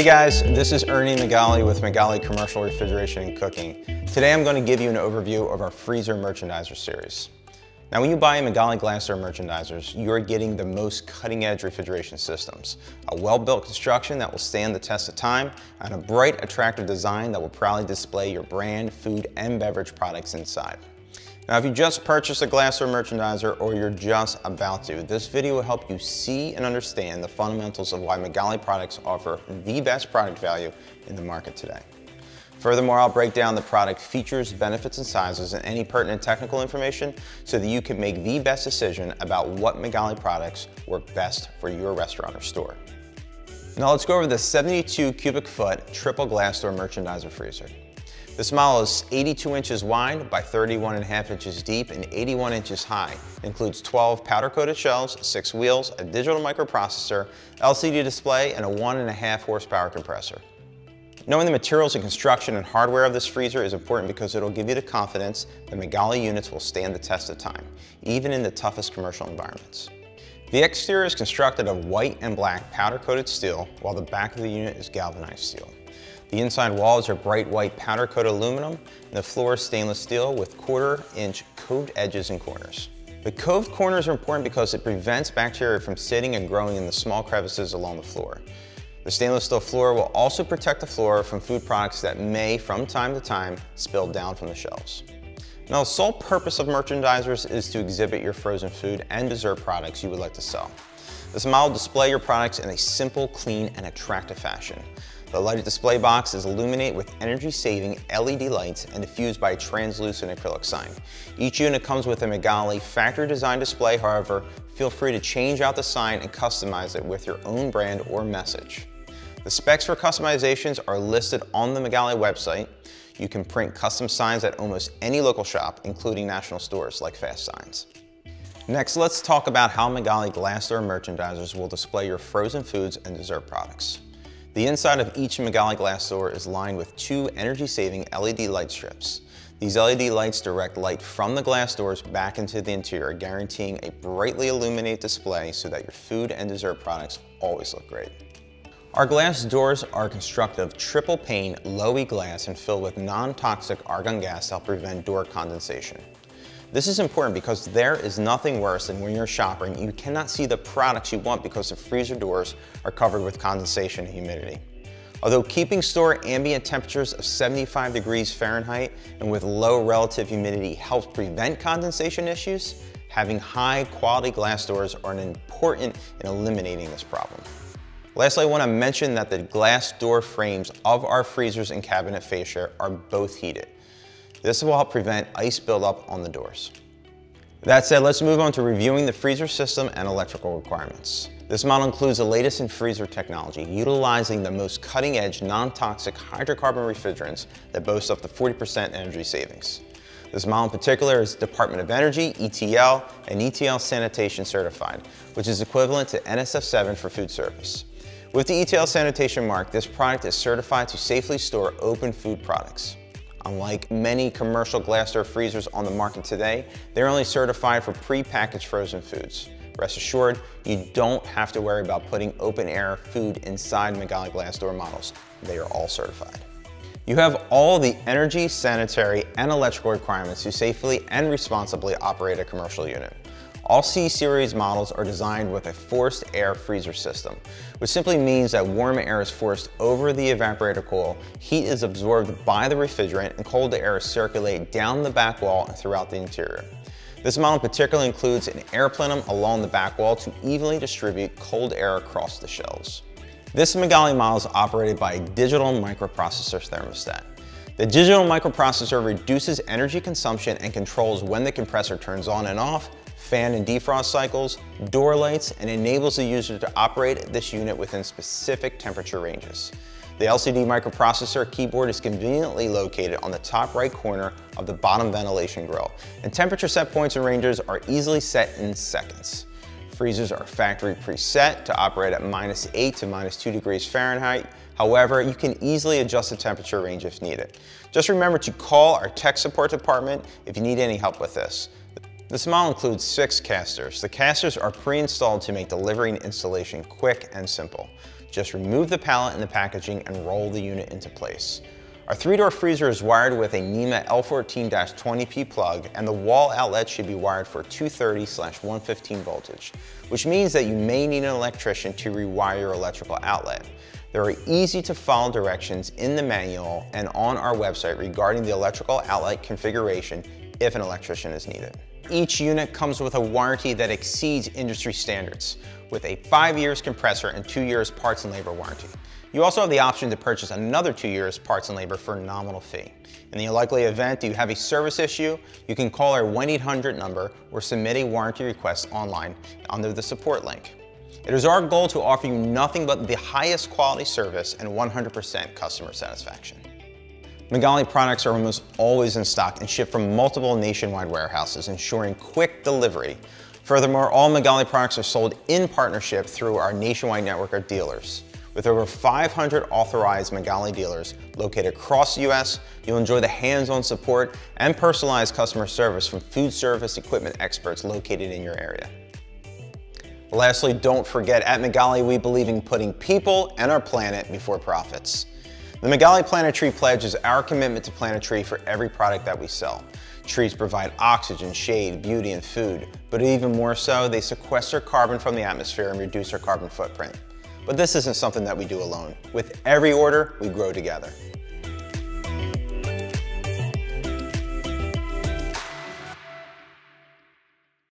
Hey guys, this is Ernie Migali with Migali Commercial Refrigeration and Cooking. Today I'm going to give you an overview of our freezer merchandiser series. Now when you buy Migali Glassware merchandisers, you're getting the most cutting edge refrigeration systems, a well-built construction that will stand the test of time, and a bright, attractive design that will proudly display your brand, food, and beverage products inside. Now if you just purchased a glassware merchandiser or you're just about to, this video will help you see and understand the fundamentals of why Migali products offer the best product value in the market today. Furthermore, I'll break down the product features, benefits, and sizes, and any pertinent technical information so that you can make the best decision about what Migali products work best for your restaurant or store. Now let's go over the 72 cubic foot triple glass door merchandiser freezer. This model is 82 inches wide by 31.5 inches deep and 81 inches high. It includes 12 powder-coated shelves, 6 wheels, a digital microprocessor, LCD display, and a 1.5 horsepower compressor. Knowing the materials and construction and hardware of this freezer is important because it'll give you the confidence that Migali units will stand the test of time, even in the toughest commercial environments. The exterior is constructed of white and black powder-coated steel, while the back of the unit is galvanized steel. The inside walls are bright white powder-coated aluminum, and the floor is stainless steel with 1/4-inch coved edges and corners. The coved corners are important because it prevents bacteria from sitting and growing in the small crevices along the floor. The stainless steel floor will also protect the floor from food products that may, from time to time, spill down from the shelves. Now, the sole purpose of merchandisers is to exhibit your frozen food and dessert products you would like to sell. This model will display your products in a simple, clean, and attractive fashion. The lighted display box is illuminated with energy-saving LED lights and diffused by a translucent acrylic sign. Each unit comes with a Migali factory design display, however, feel free to change out the sign and customize it with your own brand or message. The specs for customizations are listed on the Migali website. You can print custom signs at almost any local shop, including national stores like Fast Signs. Next, let's talk about how Migali glass door merchandisers will display your frozen foods and dessert products. The inside of each Migali glass door is lined with 2 energy-saving LED light strips. These LED lights direct light from the glass doors back into the interior, guaranteeing a brightly illuminated display so that your food and dessert products always look great. Our glass doors are constructed of triple-pane low-E glass and filled with non-toxic argon gas to help prevent door condensation. This is important because there is nothing worse than when you're shopping, you cannot see the products you want because the freezer doors are covered with condensation and humidity. Although keeping store ambient temperatures of 75 degrees Fahrenheit and with low relative humidity helps prevent condensation issues, having high quality glass doors are important in eliminating this problem. Lastly, I want to mention that the glass door frames of our freezers and cabinet fascia are both heated. This will help prevent ice buildup on the doors. That said, let's move on to reviewing the freezer system and electrical requirements. This model includes the latest in freezer technology, utilizing the most cutting-edge, non-toxic hydrocarbon refrigerants that boast up to 40% energy savings. This model in particular is Department of Energy, ETL, and ETL Sanitation certified, which is equivalent to NSF 7 for food service. With the ETL Sanitation mark, this product is certified to safely store open food products. Unlike many commercial glass door freezers on the market today, they're only certified for pre-packaged frozen foods. Rest assured, you don't have to worry about putting open air food inside Migali glass door models. They are all certified. You have all the energy, sanitary, and electrical requirements to safely and responsibly operate a commercial unit. All C-Series models are designed with a forced air freezer system, which simply means that warm air is forced over the evaporator coil, heat is absorbed by the refrigerant, and cold air is circulated down the back wall and throughout the interior. This model in particular includes an air plenum along the back wall to evenly distribute cold air across the shelves. This Migali model is operated by a digital microprocessor thermostat. The digital microprocessor reduces energy consumption and controls when the compressor turns on and off, fan and defrost cycles, door lights, and enables the user to operate this unit within specific temperature ranges. The LCD microprocessor keyboard is conveniently located on the top right corner of the bottom ventilation grill, and temperature set points and ranges are easily set in seconds. Freezers are factory preset to operate at -8 to -2 degrees Fahrenheit. However, you can easily adjust the temperature range if needed. Just remember to call our tech support department if you need any help with this. This model includes 6 casters. The casters are pre-installed to make delivery and installation quick and simple. Just remove the pallet and the packaging and roll the unit into place. Our 3-door freezer is wired with a NEMA L14-20P plug, and the wall outlet should be wired for 230/115 voltage, which means that you may need an electrician to rewire your electrical outlet. There are easy to follow directions in the manual and on our website regarding the electrical outlet configuration if an electrician is needed. Each unit comes with a warranty that exceeds industry standards, with a 5 years compressor and 2 years parts and labor warranty. You also have the option to purchase another 2 years parts and labor for a nominal fee. In the likely event that you have a service issue, you can call our 1-800 number or submit a warranty request online under the support link. It is our goal to offer you nothing but the highest quality service and 100% customer satisfaction. Migali products are almost always in stock and shipped from multiple nationwide warehouses, ensuring quick delivery. Furthermore, all Migali products are sold in partnership through our nationwide network of dealers. With over 500 authorized Migali dealers located across the U.S., you'll enjoy the hands-on support and personalized customer service from food service equipment experts located in your area. Lastly, don't forget, at Migali, we believe in putting people and our planet before profits. The Migali Plant a Tree Pledge is our commitment to plant a tree for every product that we sell. Trees provide oxygen, shade, beauty, and food, but even more so, they sequester carbon from the atmosphere and reduce our carbon footprint. But this isn't something that we do alone. With every order, we grow together.